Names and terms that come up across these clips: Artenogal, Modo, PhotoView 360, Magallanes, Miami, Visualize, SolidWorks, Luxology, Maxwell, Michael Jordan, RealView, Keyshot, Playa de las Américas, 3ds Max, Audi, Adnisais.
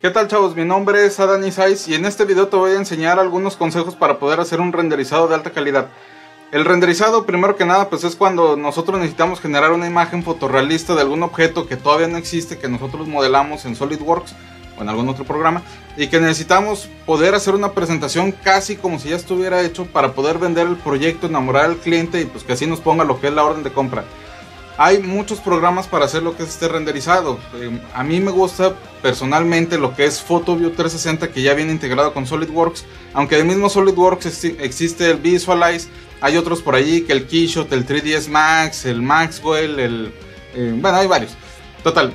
¿Qué tal, chavos? Mi nombre es Adnisais y en este video te voy a enseñar algunos consejos para poder hacer un renderizado de alta calidad. El renderizado, primero que nada, pues es cuando nosotros necesitamos generar una imagen fotorrealista de algún objeto que todavía no existe, que nosotros modelamos en SolidWorks o en algún otro programa, y que necesitamos poder hacer una presentación casi como si ya estuviera hecho para poder vender el proyecto, enamorar al cliente y pues que así nos ponga lo que es la orden de compra. Hay muchos programas para hacer lo que es este renderizado. A mí me gusta personalmente lo que es PhotoView 360, que ya viene integrado con SolidWorks. Aunque del mismo SolidWorks existe el Visualize, hay otros por allí, que el Keyshot, el 3ds Max, el Maxwell, bueno, hay varios. Total,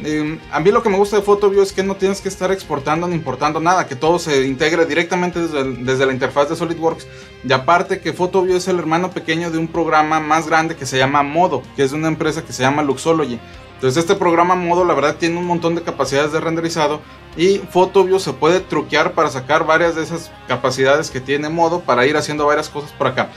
a mí lo que me gusta de PhotoView es que no tienes que estar exportando ni importando nada, que todo se integre directamente desde la interfaz de SolidWorks. Y aparte que PhotoView es el hermano pequeño de un programa más grande que se llama Modo, que es de una empresa que se llama Luxology. Entonces este programa Modo, la verdad, tiene un montón de capacidades de renderizado y PhotoView se puede truquear para sacar varias de esas capacidades que tiene Modo para ir haciendo varias cosas por acá.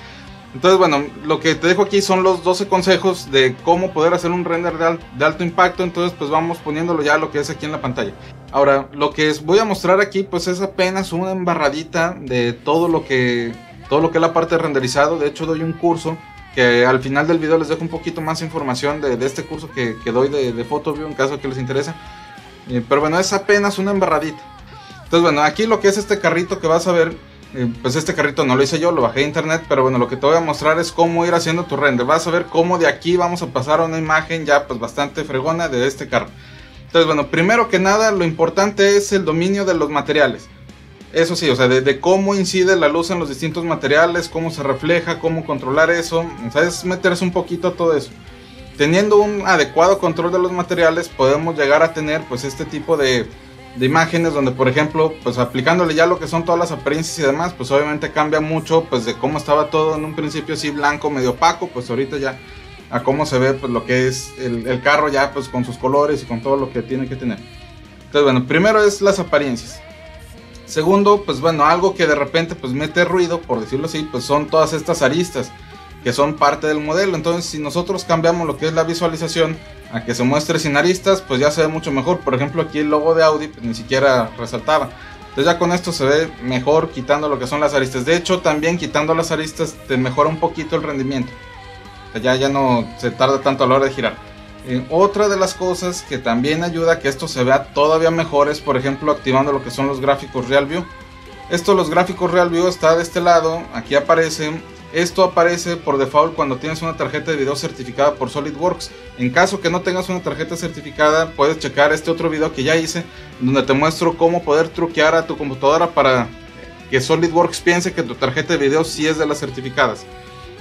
Entonces, bueno, lo que te dejo aquí son los 12 consejos de cómo poder hacer un render de alto impacto. Entonces pues vamos poniéndolo ya lo que es aquí en la pantalla. Ahora, lo que les voy a mostrar aquí pues es apenas una embarradita de todo lo que es la parte de renderizado. De hecho, doy un curso que al final del video les dejo un poquito más información de este curso que doy de PhotoView, en caso que les interese. Pero bueno, es apenas una embarradita. Entonces, bueno, aquí lo que es este carrito que vas a ver, pues este carrito no lo hice yo, lo bajé de internet. Pero bueno, lo que te voy a mostrar es cómo ir haciendo tu render. Vas a ver cómo de aquí vamos a pasar a una imagen ya pues bastante fregona de este carro. Entonces, bueno, primero que nada, lo importante es el dominio de los materiales. Eso sí, o sea, de cómo incide la luz en los distintos materiales, cómo se refleja, cómo controlar eso. O sea, es meterse un poquito a todo eso. Teniendo un adecuado control de los materiales, podemos llegar a tener pues este tipo de imágenes donde, por ejemplo, pues aplicándole ya lo que son todas las apariencias y demás, pues obviamente cambia mucho pues de cómo estaba todo en un principio así blanco, medio opaco, pues ahorita ya a cómo se ve pues lo que es el carro ya pues con sus colores y con todo lo que tiene que tener. Entonces, bueno, primero es las apariencias. Segundo, pues bueno, algo que de repente pues mete ruido, por decirlo así, pues son todas estas aristas que son parte del modelo. Entonces, si nosotros cambiamos lo que es la visualización a que se muestre sin aristas, pues ya se ve mucho mejor. Por ejemplo, aquí el logo de Audi pues ni siquiera resaltaba. Entonces ya con esto se ve mejor quitando lo que son las aristas. De hecho, también quitando las aristas te mejora un poquito el rendimiento. O sea, ya no se tarda tanto a la hora de girar. Otra de las cosas que también ayuda a que esto se vea todavía mejor es, por ejemplo, activando lo que son los gráficos RealView. Los gráficos RealView está de este lado. Aquí aparecen. Esto aparece por default cuando tienes una tarjeta de video certificada por SolidWorks. En caso que no tengas una tarjeta certificada, puedes checar este otro video que ya hice, donde te muestro cómo poder truquear a tu computadora para que SolidWorks piense que tu tarjeta de video sí es de las certificadas.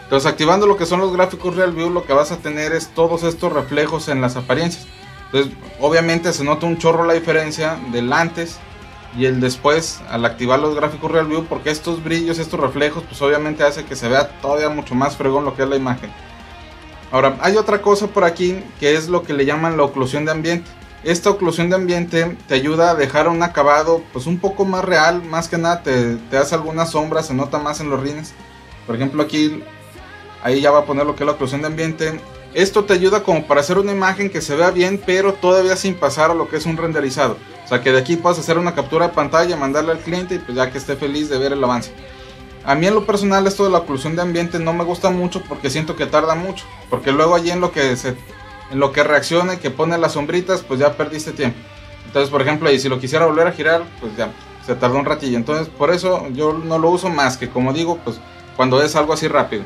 Entonces, activando lo que son los gráficos RealView, lo que vas a tener es todos estos reflejos en las apariencias. Entonces, obviamente se nota un chorro la diferencia del antes y el después al activar los gráficos RealView, porque estos brillos, estos reflejos, pues obviamente hace que se vea todavía mucho más fregón lo que es la imagen. Ahora, hay otra cosa por aquí que es lo que le llaman la oclusión de ambiente. Esta oclusión de ambiente te ayuda a dejar un acabado pues un poco más real. Más que nada te hace algunas sombras, se nota más en los rines. Por ejemplo, aquí, ahí ya va a poner lo que es la oclusión de ambiente. Esto te ayuda como para hacer una imagen que se vea bien, pero todavía sin pasar a lo que es un renderizado. O sea, que de aquí puedas hacer una captura de pantalla, mandarla al cliente y pues ya que esté feliz de ver el avance. A mí en lo personal esto de la oclusión de ambiente no me gusta mucho porque siento que tarda mucho. Porque luego allí en lo que reacciona y que pone las sombritas, pues ya perdiste tiempo. Entonces, por ejemplo, ahí si lo quisiera volver a girar, pues ya se tardó un ratillo. Entonces, por eso yo no lo uso más que, como digo, pues cuando es algo así rápido.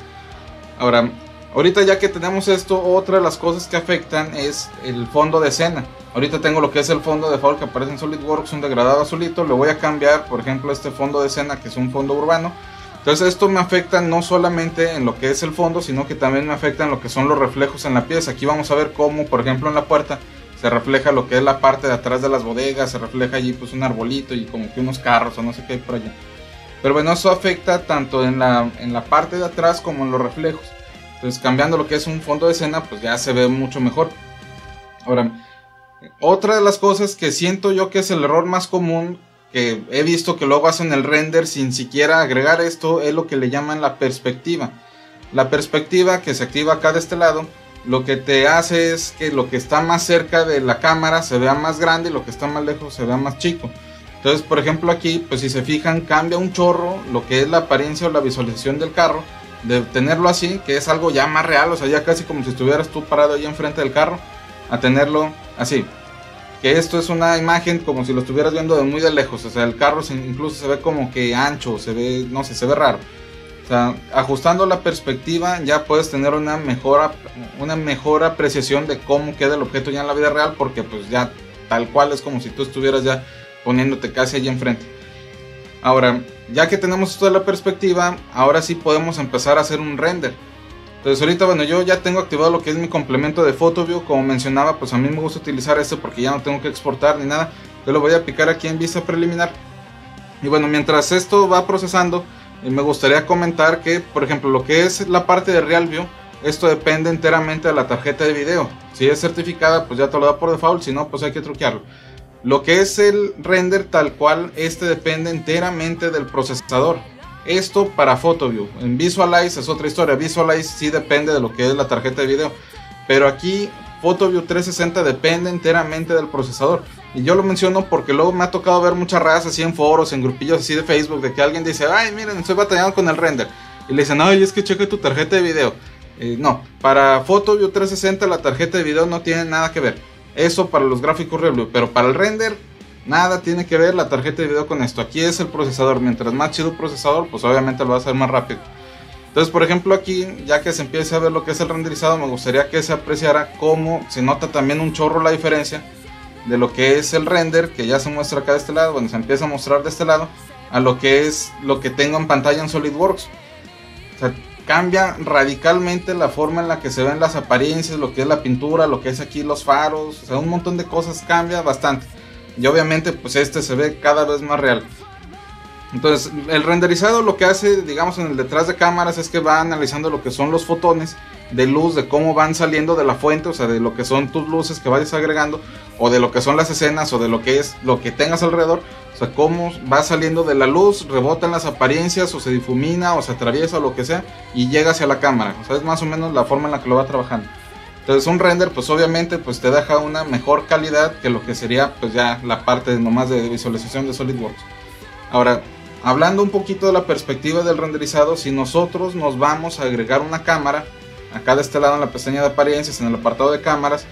Ahora, ahorita ya que tenemos esto, otra de las cosas que afectan es el fondo de escena. Ahorita tengo lo que es el fondo de default que aparece en SolidWorks, un degradado azulito. Le voy a cambiar, por ejemplo, este fondo de escena que es un fondo urbano. Entonces esto me afecta no solamente en lo que es el fondo, sino que también me afecta en lo que son los reflejos en la pieza. Aquí vamos a ver cómo, por ejemplo, en la puerta se refleja lo que es la parte de atrás de las bodegas. Se refleja allí pues un arbolito y como que unos carros o no sé qué hay por allá. Pero bueno, eso afecta tanto en la parte de atrás como en los reflejos. Entonces, cambiando lo que es un fondo de escena, pues ya se ve mucho mejor. Ahora, otra de las cosas que siento yo que es el error más común, que he visto que luego hacen el render sin siquiera agregar esto, es lo que le llaman la perspectiva. La perspectiva, que se activa acá de este lado, lo que te hace es que lo que está más cerca de la cámara se vea más grande y lo que está más lejos se vea más chico. Entonces, por ejemplo, aquí, pues si se fijan, cambia un chorro lo que es la apariencia o la visualización del carro, de tenerlo así, que es algo ya más real, o sea, ya casi como si estuvieras tú parado ahí enfrente del carro, a tenerlo así, que esto es una imagen como si lo estuvieras viendo de muy de lejos, o sea, el carro incluso se ve como que ancho, se ve, no sé, se ve raro. O sea, ajustando la perspectiva ya puedes tener una mejor apreciación de cómo queda el objeto ya en la vida real, porque pues ya tal cual es como si tú estuvieras ya poniéndote casi allí enfrente. Ahora, ya que tenemos esto de la perspectiva, ahora sí podemos empezar a hacer un render. Entonces ahorita, bueno, yo ya tengo activado lo que es mi complemento de PhotoView. Como mencionaba, pues a mí me gusta utilizar este porque ya no tengo que exportar ni nada. Yo lo voy a picar aquí en vista preliminar. Y bueno, mientras esto va procesando, me gustaría comentar que, por ejemplo, lo que es la parte de RealView, esto depende enteramente de la tarjeta de video. Si es certificada, pues ya te lo da por default, si no, pues hay que truquearlo. Lo que es el render tal cual, este depende enteramente del procesador. Esto para PhotoView. En Visualize es otra historia. Visualize sí depende de lo que es la tarjeta de video, pero aquí PhotoView 360 depende enteramente del procesador. Y yo lo menciono porque luego me ha tocado ver muchas razas así en foros, en grupillos así de Facebook, de que alguien dice, ay, miren, estoy batallando con el render, y le dicen, ay, es que cheque tu tarjeta de video. No, para PhotoView 360 la tarjeta de video no tiene nada que ver. Eso para los gráficos RealView, pero para el render nada tiene que ver la tarjeta de video con esto. Aquí es el procesador. Mientras más chido el procesador, pues obviamente lo va a hacer más rápido. Entonces, por ejemplo, aquí, ya que se empiece a ver lo que es el renderizado, me gustaría que se apreciara cómo se nota también un chorro la diferencia de lo que es el render, que ya se muestra acá de este lado, bueno, se empieza a mostrar de este lado, a lo que es lo que tengo en pantalla en SolidWorks. O sea, cambia radicalmente la forma en la que se ven las apariencias, lo que es la pintura, lo que es aquí los faros, o sea, un montón de cosas, cambia bastante. Y obviamente pues este se ve cada vez más real. Entonces el renderizado lo que hace, digamos, en el detrás de cámaras, es que va analizando lo que son los fotones de luz, de cómo van saliendo de la fuente, o sea, de lo que son tus luces que vayas agregando, o de lo que son las escenas, o de lo que es lo que tengas alrededor. O sea, cómo va saliendo de la luz, rebota en las apariencias, o se difumina, o se atraviesa, o lo que sea, y llega hacia la cámara. O sea, es más o menos la forma en la que lo va trabajando. Entonces un render pues obviamente pues te deja una mejor calidad que lo que sería pues ya la parte nomás de visualización de SolidWorks. Ahora, hablando un poquito de la perspectiva del renderizado, si nosotros nos vamos a agregar una cámara, acá de este lado en la pestaña de apariencias, en el apartado de cámaras,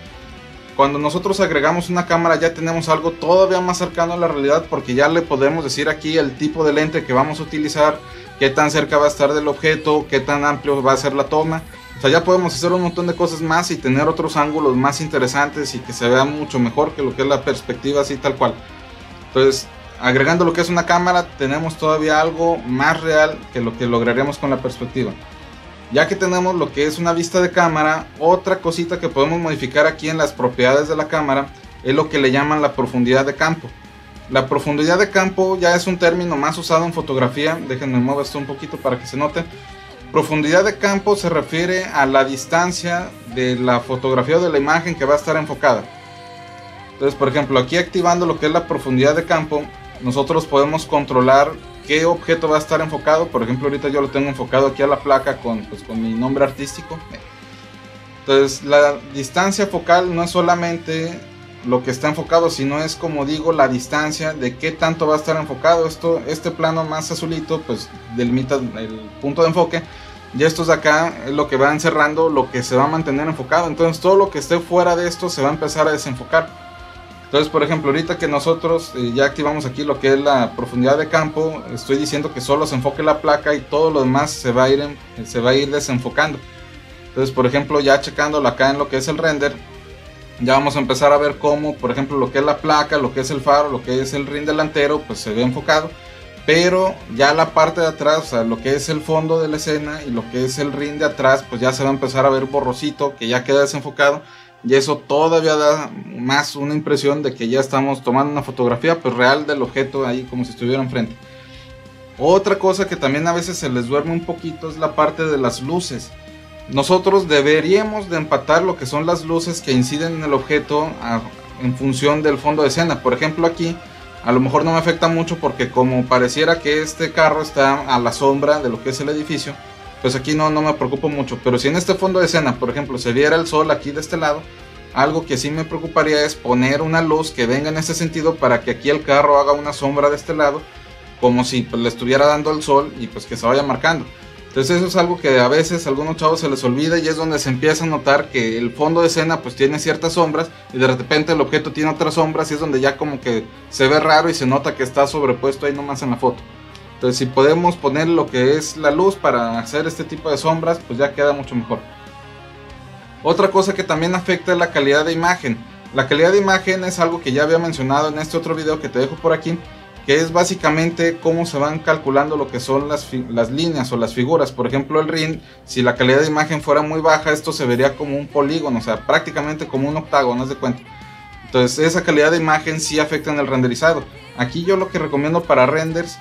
cuando nosotros agregamos una cámara ya tenemos algo todavía más cercano a la realidad, porque ya le podemos decir aquí el tipo de lente que vamos a utilizar, qué tan cerca va a estar del objeto, qué tan amplio va a ser la toma. O sea, ya podemos hacer un montón de cosas más y tener otros ángulos más interesantes y que se vea mucho mejor que lo que es la perspectiva así tal cual. Entonces, agregando lo que es una cámara, tenemos todavía algo más real que lo que lograremos con la perspectiva. Ya que tenemos lo que es una vista de cámara, otra cosita que podemos modificar aquí en las propiedades de la cámara es lo que le llaman la profundidad de campo. La profundidad de campo ya es un término más usado en fotografía. Déjenme mover esto un poquito para que se note. Profundidad de campo se refiere a la distancia de la fotografía o de la imagen que va a estar enfocada. Entonces, por ejemplo, aquí activando lo que es la profundidad de campo, nosotros podemos controlar qué objeto va a estar enfocado. Por ejemplo, ahorita yo lo tengo enfocado aquí a la placa con mi nombre artístico. Entonces, la distancia focal no es solamente lo que está enfocado, sino es, como digo, la distancia de qué tanto va a estar enfocado. Esto, este plano más azulito pues delimita el punto de enfoque, y estos de acá es lo que va encerrando lo que se va a mantener enfocado. Entonces todo lo que esté fuera de esto se va a empezar a desenfocar. Entonces, por ejemplo, ahorita que nosotros ya activamos aquí lo que es la profundidad de campo, estoy diciendo que solo se enfoque la placa y todo lo demás se va a ir desenfocando. Entonces, por ejemplo, ya checándolo acá en lo que es el render, ya vamos a empezar a ver cómo, por ejemplo, lo que es la placa, lo que es el faro, lo que es el rin delantero, pues se ve enfocado. Pero ya la parte de atrás, o sea, lo que es el fondo de la escena y lo que es el rin de atrás, pues ya se va a empezar a ver borrosito, que ya queda desenfocado. Y eso todavía da más una impresión de que ya estamos tomando una fotografía pues real del objeto ahí, como si estuviera enfrente. Otra cosa que también a veces se les duerme un poquito es la parte de las luces. Nosotros deberíamos de empatar lo que son las luces que inciden en el objeto en función del fondo de escena. Por ejemplo, aquí a lo mejor no me afecta mucho porque como pareciera que este carro está a la sombra de lo que es el edificio, pues aquí no me preocupo mucho. Pero si en este fondo de escena, por ejemplo, se viera el sol aquí de este lado, Algo que sí me preocuparía es poner una luz que venga en este sentido para que aquí el carro haga una sombra de este lado, como si pues, le estuviera dando el sol y pues que se vaya marcando. Entonces eso es algo que a veces a algunos chavos se les olvida y es donde se empieza a notar que el fondo de escena pues tiene ciertas sombras y de repente el objeto tiene otras sombras y es donde ya como que se ve raro y se nota que está sobrepuesto ahí nomás en la foto. Entonces si podemos poner lo que es la luz para hacer este tipo de sombras pues ya queda mucho mejor. Otra cosa que también afecta es la calidad de imagen. La calidad de imagen es algo que ya había mencionado en este otro video que te dejo por aquí, que es básicamente cómo se van calculando lo que son las líneas o las figuras. Por ejemplo el ring, si la calidad de imagen fuera muy baja, esto se vería como un polígono, o sea prácticamente como un octágono, haz de cuenta. Entonces esa calidad de imagen sí afecta en el renderizado. Aquí yo lo que recomiendo para renders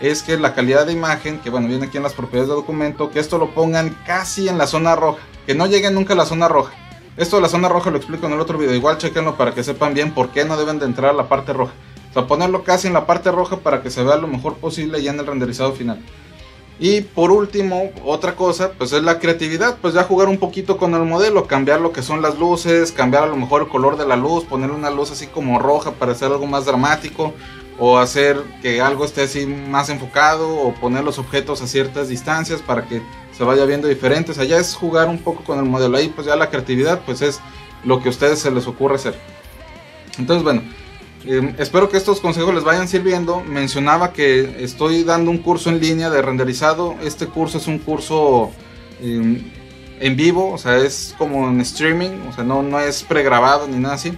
es que la calidad de imagen, que bueno, viene aquí en las propiedades de documento, que esto lo pongan casi en la zona roja, que no llegue nunca a la zona roja. Esto de la zona roja lo explico en el otro video, igual chequenlo para que sepan bien por qué no deben de entrar a la parte roja. A ponerlo casi en la parte roja para que se vea lo mejor posible ya en el renderizado final. Y por último, otra cosa pues es la creatividad, pues ya jugar un poquito con el modelo, cambiar lo que son las luces, cambiar a lo mejor el color de la luz, poner una luz así como roja para hacer algo más dramático, o hacer que algo esté así más enfocado, o poner los objetos a ciertas distancias para que se vaya viendo diferente. O sea, ya es jugar un poco con el modelo, ahí pues ya la creatividad pues es lo que a ustedes se les ocurre hacer. Entonces bueno, espero que estos consejos les vayan sirviendo. Mencionaba que estoy dando un curso en línea de renderizado. Este curso es un curso en vivo, o sea es como en streaming, o sea no es pregrabado ni nada así.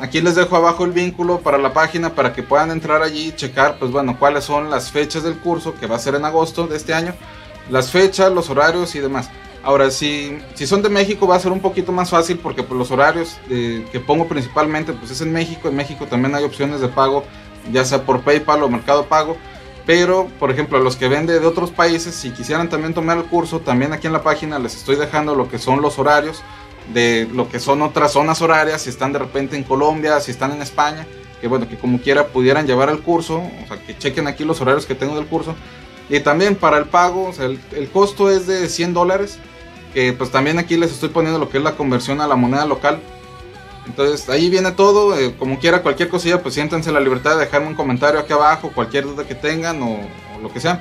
Aquí les dejo abajo el vínculo para la página para que puedan entrar allí y checar pues bueno cuáles son las fechas del curso, que va a ser en agosto de este año, las fechas, los horarios y demás. Ahora, si son de México va a ser un poquito más fácil porque pues, los horarios que pongo principalmente pues es en México. En México también hay opciones de pago, ya sea por PayPal o Mercado Pago. Pero, por ejemplo, a los que ven de otros países, si quisieran también tomar el curso, también aquí en la página les estoy dejando lo que son los horarios de lo que son otras zonas horarias, si están de repente en Colombia, si están en España, que bueno, que como quiera pudieran llevar el curso. O sea, que chequen aquí los horarios que tengo del curso. Y también para el pago, o sea, el costo es de $100, que pues también aquí les estoy poniendo lo que es la conversión a la moneda local. Entonces ahí viene todo, como quiera cualquier cosilla pues siéntense la libertad de dejarme un comentario aquí abajo, cualquier duda que tengan o lo que sea.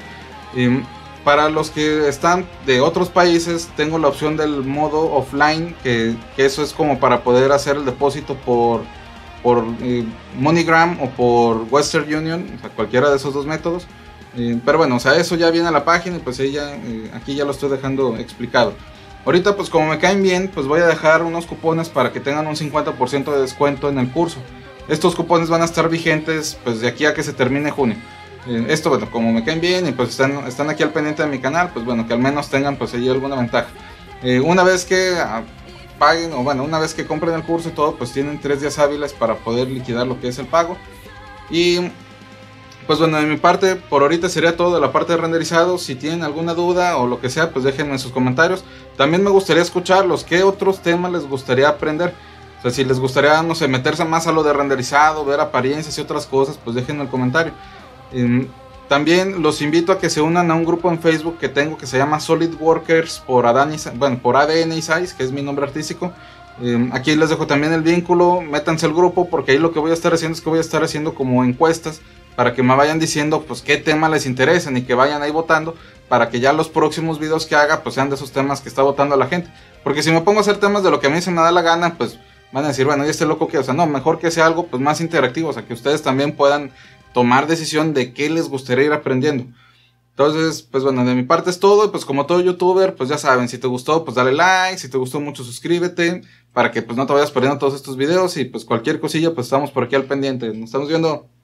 Para los que están de otros países tengo la opción del modo offline, que eso es como para poder hacer el depósito por MoneyGram o por Western Union, o sea cualquiera de esos dos métodos. Pero bueno, o sea, eso ya viene a la página y pues aquí ya lo estoy dejando explicado. Ahorita pues como me caen bien, pues voy a dejar unos cupones para que tengan un 50% de descuento en el curso. Estos cupones van a estar vigentes pues de aquí a que se termine junio. Esto bueno, como me caen bien y pues están aquí al pendiente de mi canal, pues bueno, que al menos tengan pues ahí alguna ventaja. Una vez que paguen, o bueno, una vez que compren el curso y todo, pues tienen 3 días hábiles para poder liquidar lo que es el pago. Y pues bueno, de mi parte, por ahorita sería todo de la parte de renderizado. Si tienen alguna duda o lo que sea, pues déjenme en sus comentarios. También me gustaría escucharlos, qué otros temas les gustaría aprender. O sea, si les gustaría, no sé, meterse más a lo de renderizado, ver apariencias y otras cosas, pues déjenme el comentario. También los invito a que se unan a un grupo en Facebook que tengo que se llama SolidWorks por Adnisais, bueno, por Adnisais, que es mi nombre artístico. Aquí les dejo también el vínculo, métanse al grupo porque ahí lo que voy a estar haciendo es que voy a estar haciendo como encuestas para que me vayan diciendo pues qué temas les interesan y que vayan ahí votando para que ya los próximos videos que haga pues sean de esos temas que está votando la gente. Porque si me pongo a hacer temas de lo que a mí se me da la gana, pues van a decir, bueno, ¿y este loco qué? O sea, no, mejor que sea algo pues más interactivo, o sea, que ustedes también puedan tomar decisión de qué les gustaría ir aprendiendo. Entonces, pues bueno, de mi parte es todo. Y pues como todo youtuber, pues ya saben, si te gustó, pues dale like, si te gustó mucho suscríbete, para que pues no te vayas perdiendo todos estos videos. Y pues cualquier cosilla, pues estamos por aquí al pendiente. Nos estamos viendo.